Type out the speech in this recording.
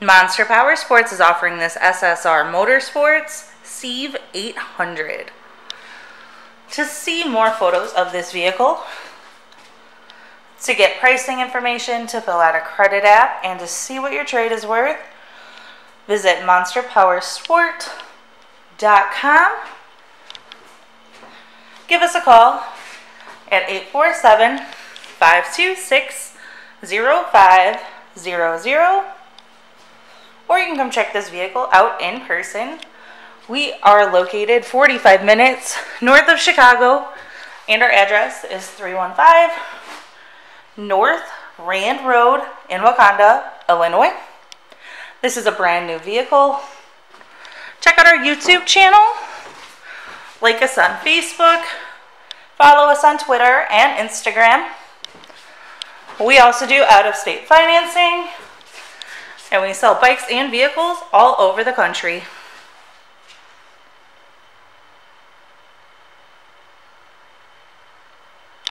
Monster Powersports is offering this SSR Motorsports Seev-800. To see more photos of this vehicle, to get pricing information, to fill out a credit app, and to see what your trade is worth, visit monsterpowersport.com. Give us a call at 847-526-0500, or you can come check this vehicle out in person. We are located 45 minutes north of Chicago, and our address is 315 North Rand Road in Wakanda, Illinois. This is a brand new vehicle. Check out our YouTube channel, like us on Facebook, follow us on Twitter and Instagram. We also do out-of-state financing, and we sell bikes and vehicles all over the country.